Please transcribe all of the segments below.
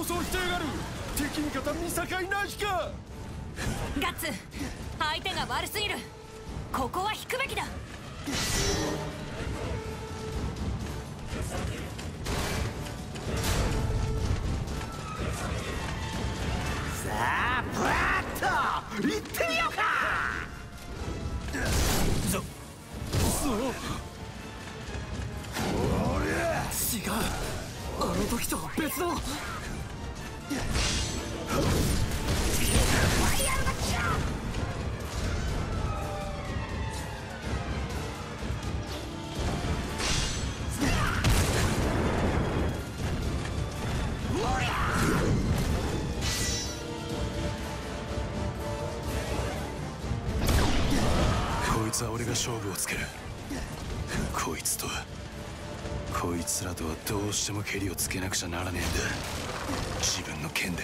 暴走してやがる。敵味方見境なしか。ガッツ、相手が悪すぎる。ここは引くべきだ。さあブラッと行ってみようか。違う、あの時とは別の。こいつは俺が勝負をつける。こいつらとはどうしても蹴りをつけなくちゃならねえんだ。自分の剣で。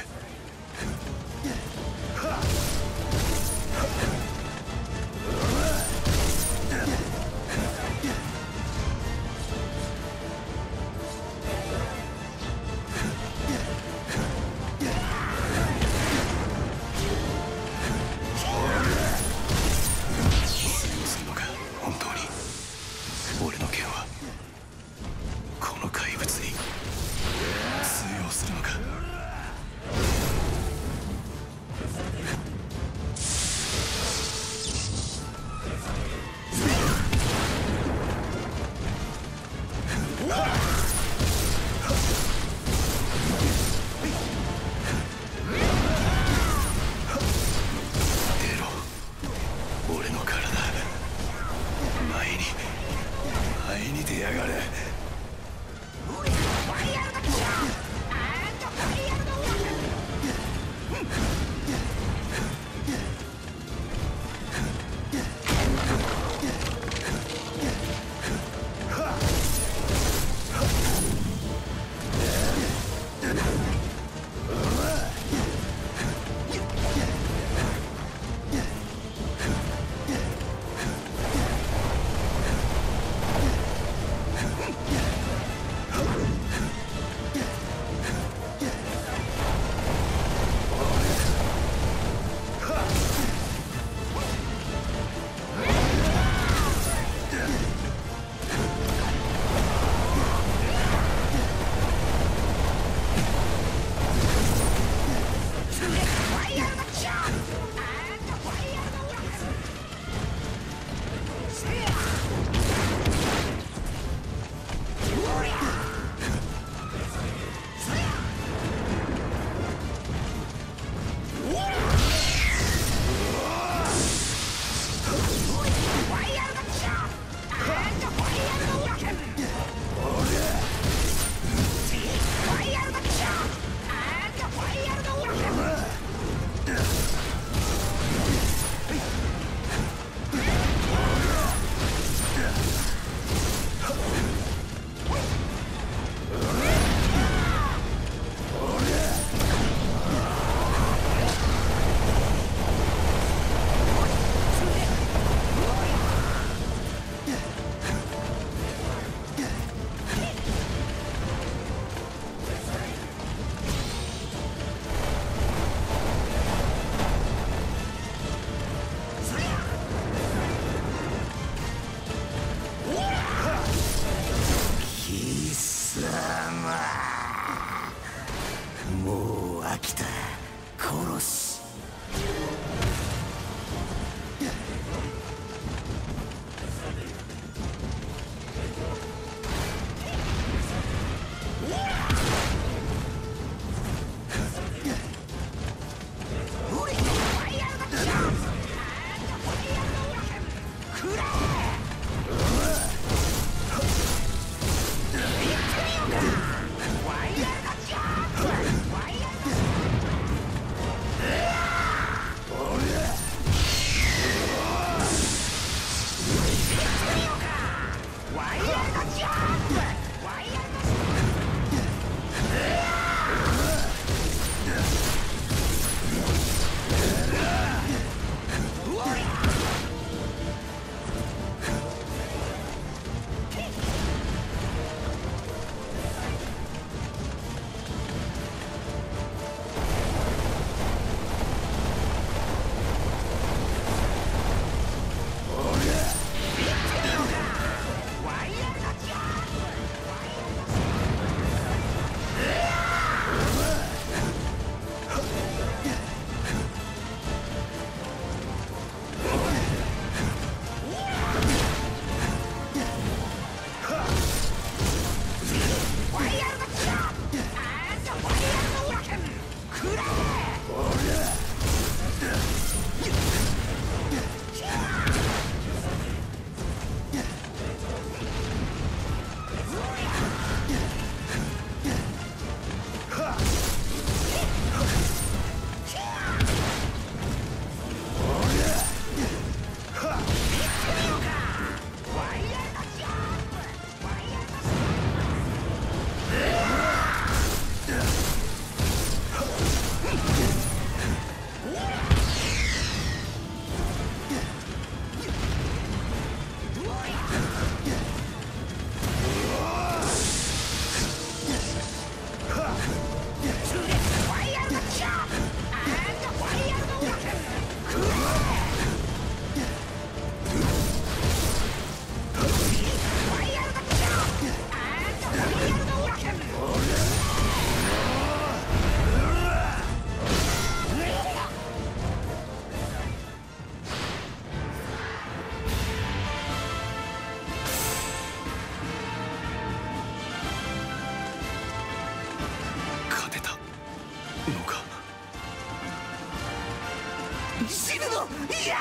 や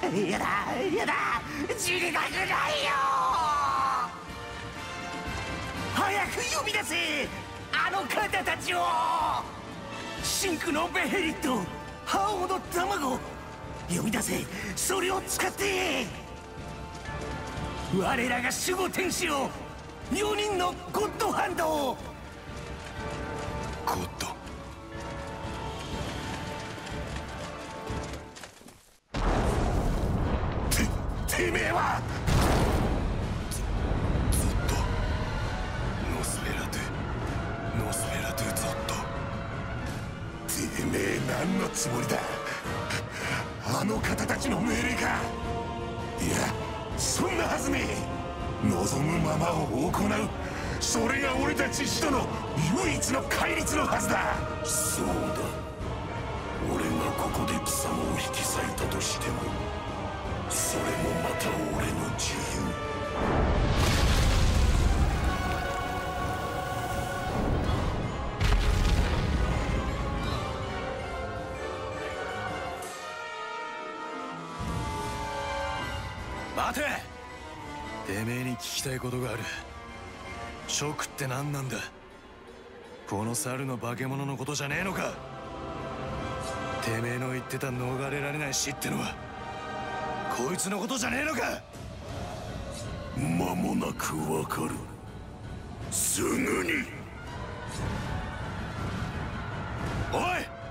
だやだ、死にたくないよ。早く呼び出せあの方たちを。真紅のベヘリット、覇王の卵、呼び出せ。それを使って我らが守護天使を、4人のゴッドハンドを。ゴッドてめえはゾット、ノスフェラトゥゾット。てめえ何のつもりだ。あの方たちの命令か。いや、そんなはずねえ。望むままを行う、それが俺たち使徒の唯一の戒律のはずだ。そうだ、俺がここで貴様を引き裂いたとしても、それもまた俺の自由。待て、てめえに聞きたいことがある。食って何なんだ。この猿の化け物のことじゃねえのか。てめえの言ってた逃れられない死ってのはこいつのことじゃねえのか。間もなくわかる。すぐに。おい！